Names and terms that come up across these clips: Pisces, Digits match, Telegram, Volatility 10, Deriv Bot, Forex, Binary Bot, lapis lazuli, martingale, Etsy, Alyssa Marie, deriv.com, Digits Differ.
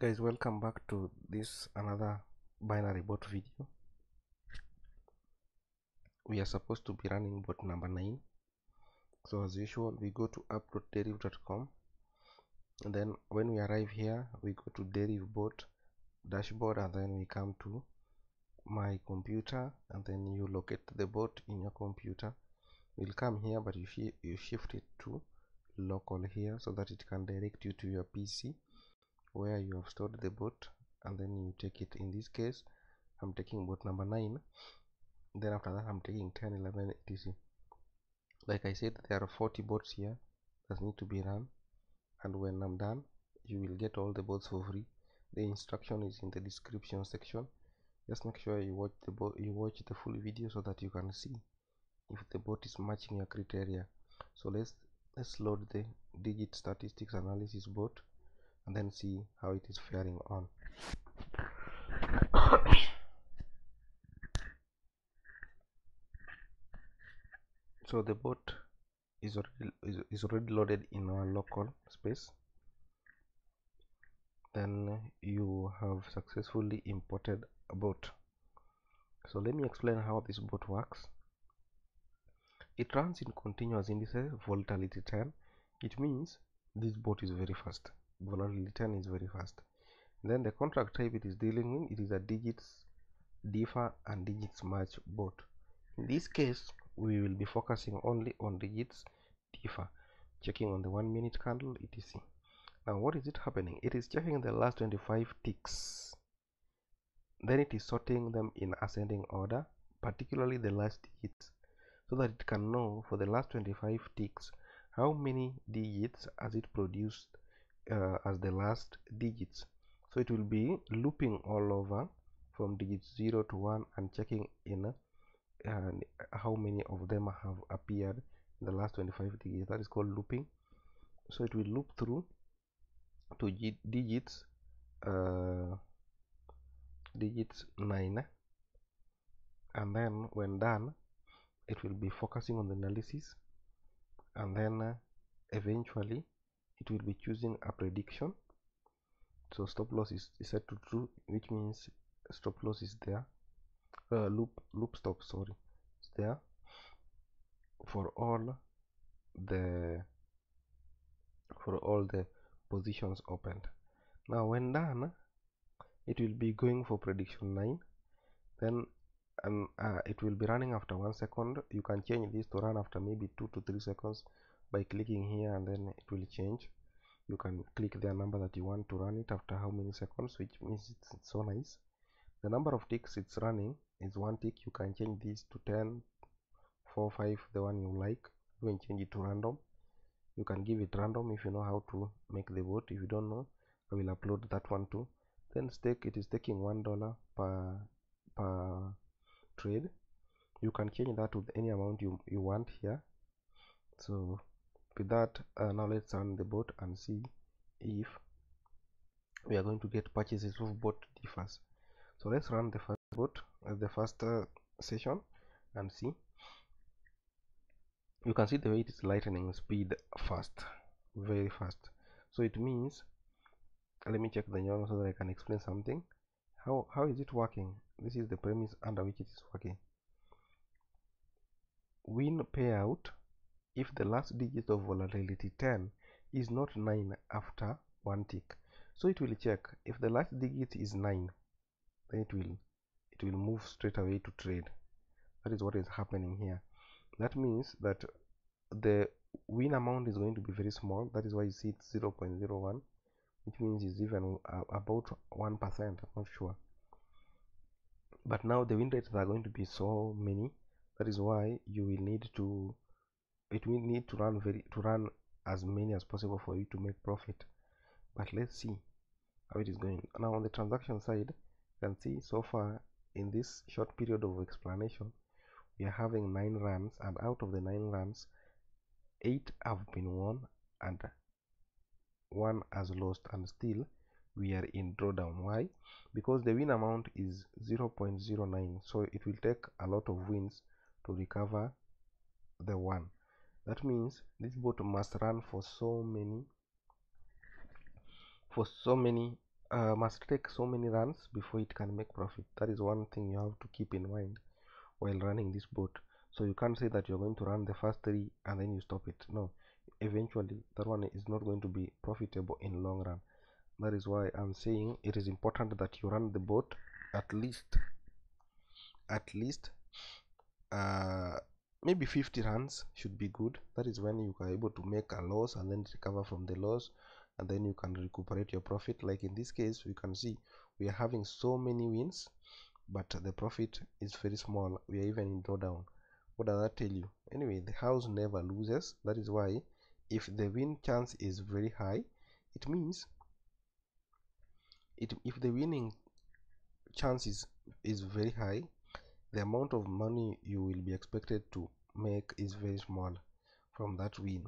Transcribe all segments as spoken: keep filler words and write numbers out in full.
Guys, welcome back to this another binary bot video. We are supposed to be running bot number nine. So as usual, we go to upload deriv dot com, and then when we arrive here, we go to Deriv Bot dashboard, and then we come to my computer, and then you locate the bot in your computer. We'll come here, but you, sh you shift it to local here so that it can direct you to your P C where you have stored the bot, and then you take it. In this case, I'm taking bot number nine. Then after that, I'm taking ten, eleven, et cetera. Like I said, there are forty bots here that need to be run, and when I'm done, you will get all the bots for free. The instruction is in the description section. Just make sure you watch the bot, you watch the full video so that you can see if the bot is matching your criteria. So let's let's load the digit statistics analysis bot, and then see how it is faring on. So the bot is already, is, is already loaded in our local space. Then you have successfully imported a bot. So let me explain how this bot works. It runs in continuous indices, volatility ten. It means this bot is very fast. Volatility ten is very fast. Then the contract type it is dealing in, it is a digits differ and digits match bot. In this case, we will be focusing only on digits differ, checking on the one minute candle, etc. Now what is it happening? It is checking the last twenty-five ticks, then it is sorting them in ascending order, particularly the last digits, so that it can know for the last twenty-five ticks how many digits has it produced Uh, as the last digits. So it will be looping all over from digit zero to one and checking in uh, and how many of them have appeared in the last twenty-five digits. That is called looping. So it will loop through to digits uh, digits nine, and then when done, it will be focusing on the analysis, and then uh, eventually it will be choosing a prediction. So stop loss is, is set to true, which means stop loss is there, uh, loop loop stop sorry is there for all the for all the positions opened. Now when done, it will be going for prediction nine, then um, uh, it will be running after one second. You can change this to run after maybe two to three seconds by clicking here, and then it will change. You can click the number that you want to run it after how many seconds, which means it's, it's so nice. The number of ticks it's running is one tick. You can change this to ten, four, five, the one you like. You can change it to random. You can give it random if you know how to make the vote. If you don't know, I will upload that one too. Then stake, it is taking one dollar per per trade. You can change that with any amount you, you want here. So with that, uh, now let's run the bot and see if we are going to get purchases of bot differs. So let's run the first bot, uh, the first uh, session, and see. You can see the way it is lightning speed fast, very fast. So it means, let me check the neuron so that I can explain something. How how is it working? This is the premise under which it is working. Win payout if the last digit of volatility ten is not nine after one tick. So it will check if the last digit is nine, then it will it will move straight away to trade. That is what is happening here. That means that the win amount is going to be very small. That is why you see it's zero point zero one, which means it's even uh, about one percent. I'm not sure, but now the win rates are going to be so many. That is why you will need to it will need to run very to run as many as possible for you to make profit. But let's see how it is going. Now on the transaction side, you can see so far in this short period of explanation, we are having nine runs, and out of the nine runs, eight have been won and one has lost, and still we are in drawdown. Why? Because the win amount is zero point zero nine, so it will take a lot of wins to recover the one. That means this bot must run for so many for so many uh, must take so many runs before it can make profit. That is one thing you have to keep in mind while running this bot. So you can't say that you're going to run the first three and then you stop it. No, eventually that one is not going to be profitable in long run. That is why I'm saying it is important that you run the bot at least at least uh, maybe fifty runs should be good. That is when you are able to make a loss and then recover from the loss, and then you can recuperate your profit. Like in this case, we can see we are having so many wins, but the profit is very small. We are even in drawdown. What does that tell you? Anyway, the house never loses. That is why if the win chance is very high, it means it if the winning chance is, is very high, the amount of money you will be expected to make is very small from that win,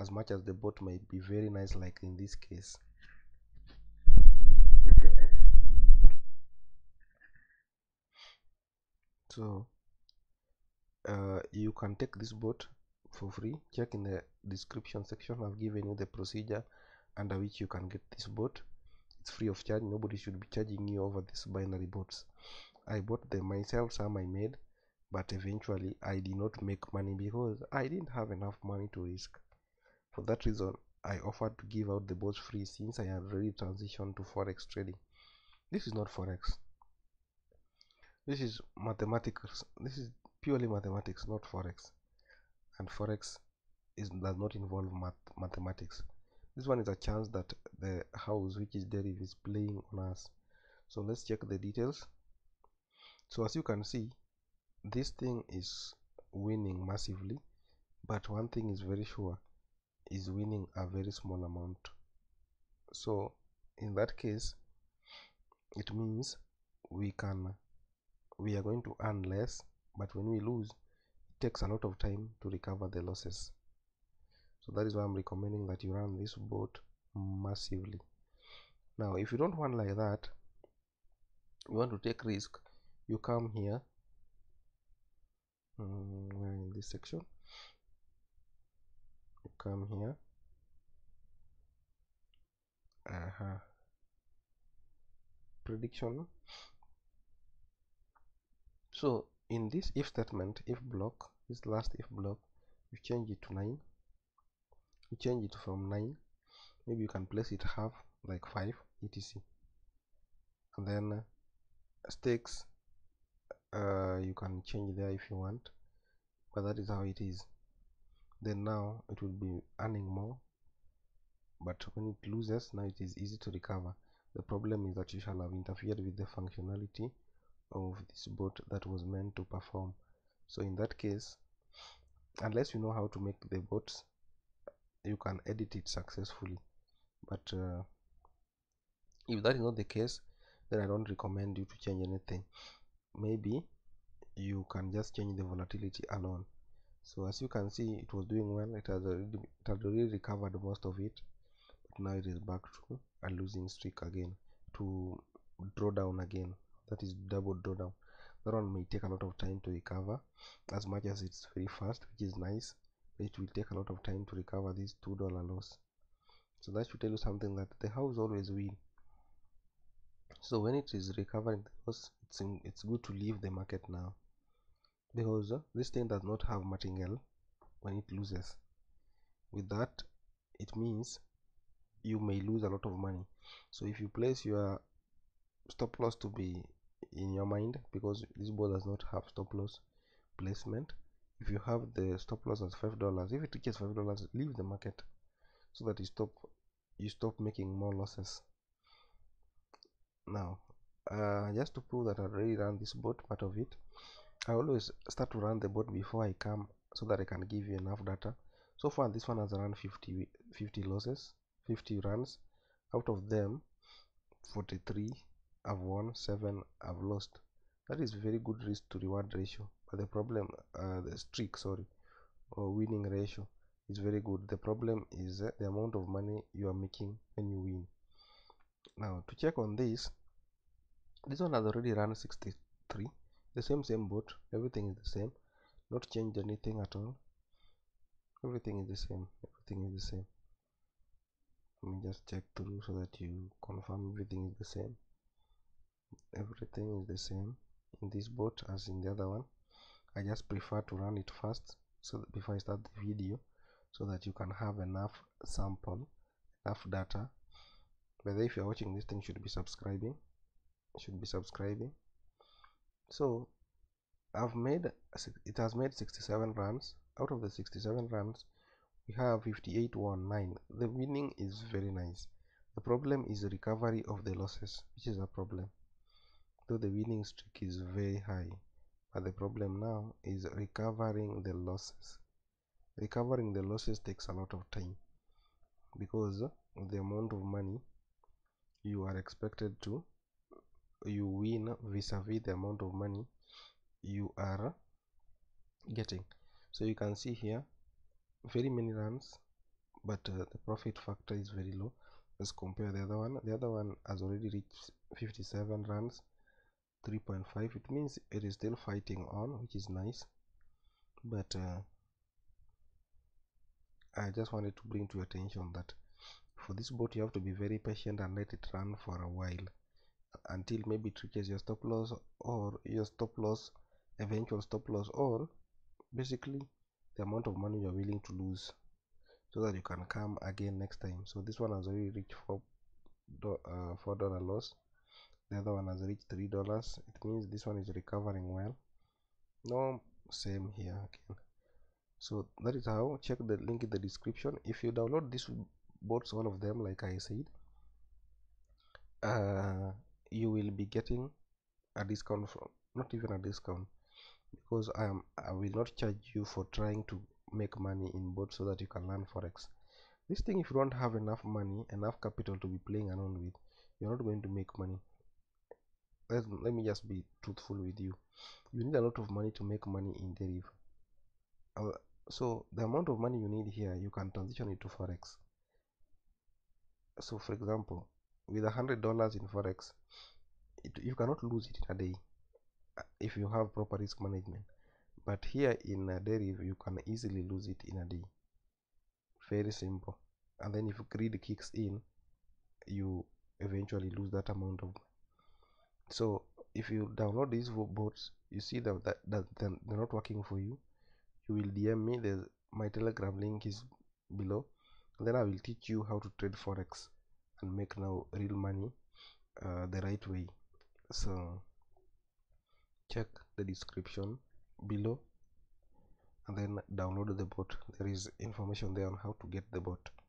as much as the bot might be very nice like in this case. So uh, you can take this bot for free. Check in the description section, I've given you the procedure under which you can get this bot. It's free of charge. Nobody should be charging you over these binary bots. I bought them myself, some I made, but eventually I did not make money because I didn't have enough money to risk. For that reason, I offered to give out the bots free since I had already transitioned to forex trading. This is not forex. This is mathematics. This is purely mathematics, not forex. And forex is, does not involve math, mathematics. This one is a chance that the house, which is Deriv, is playing on us. So let's check the details. So as you can see, this thing is winning massively, but one thing is very sure, is winning a very small amount. So in that case, it means we can we are going to earn less, but when we lose, it takes a lot of time to recover the losses. So that is why I'm recommending that you run this bot massively. Now if you don't want like that, you want to take risk, you come here, um, where in this section, you come here, uh-huh. prediction. So in this if statement, if block, this last if block, you change it to nine, you change it from nine, maybe you can place it half, like five, etc. And then uh, stakes, Uh, you can change there if you want, but that is how it is. Then now it will be earning more, but when it loses, now it is easy to recover. The problem is that you shall have interfered with the functionality of this bot that was meant to perform. So in that case, unless you know how to make the bots, you can edit it successfully, but uh, if that is not the case, then I don't recommend you to change anything. Maybe you can just change the volatility alone. So as you can see, it was doing well. It has already, it has already recovered most of it, but now it is back to a losing streak again, to draw down again. That is double drawdown. That one may take a lot of time to recover, as much as it's very fast, which is nice. It will take a lot of time to recover this two dollar loss. So that should tell you something, that the house always wins. So when it is recovering the loss, it's, in, it's good to leave the market now, because uh, this thing does not have martingale when it loses. With that, it means you may lose a lot of money. So if you place your stop loss to be in your mind, because this bot does not have stop loss placement, if you have the stop loss as five dollars, if it reaches five dollars, leave the market so that you stop, you stop making more losses. Now uh, just to prove that I already ran this bot, part of it, I always start to run the bot before I come, so that I can give you enough data. So far this one has run fifty losses, fifty runs. Out of them, forty-three I've won, seven I've lost. That is very good risk to reward ratio, but the problem, uh, the streak sorry or winning ratio is very good. The problem is uh, the amount of money you are making when you win. Now to check on this, this one has already run sixty-three, the same same bot, everything is the same, not changed anything at all, everything is the same, everything is the same. Let me just check through so that you confirm everything is the same. Everything is the same in this bot as in the other one. I just prefer to run it first, so that before I start the video, so that you can have enough sample, enough data. Whether if you're watching this thing, should be subscribing, should be subscribing. So I've made, it has made sixty-seven runs. Out of the sixty-seven runs, we have fifty-eight, one, nine. The winning is very nice. The problem is the recovery of the losses, which is a problem. Though the winning streak is very high, but the problem now is recovering the losses. Recovering the losses takes a lot of time because of the amount of money you are expected to you win vis-a-vis the amount of money you are getting. So you can see here very many runs, but uh, the profit factor is very low. Let's compare the other one. The other one has already reached fifty-seven runs, three point five. It means it is still fighting on, which is nice. But uh, I just wanted to bring to your attention that for this bot you have to be very patient and let it run for a while until maybe it reaches your stop loss or your stop loss, eventual stop loss, or basically the amount of money you are willing to lose, so that you can come again next time. So this one has already reached four uh, four dollar loss. The other one has reached three dollars. It means this one is recovering well. No, same here again. So that is how. Check the link in the description. If you download these bots, all of them, like I said, uh, you will be getting a discount from, not even a discount, because I am I will not charge you for trying to make money in bots so that you can learn forex. This thing, if you don't have enough money, enough capital to be playing around with, you're not going to make money. Let's, let me just be truthful with you. You need a lot of money to make money in Deriv. Uh, so the amount of money you need here, you can transition it to forex. So for example, with a hundred dollars in forex, it, you cannot lose it in a day if you have proper risk management. But here in uh, Deriv, you can easily lose it in a day. Very simple. And then if greed kicks in, you eventually lose that amount of money. So if you download these bots, you see that, that, that they're not working for you, you will D M me. There's, my Telegram link is below. Then I will teach you how to trade forex and make now real money uh, the right way. So check the description below and then download the bot. There is information there on how to get the bot.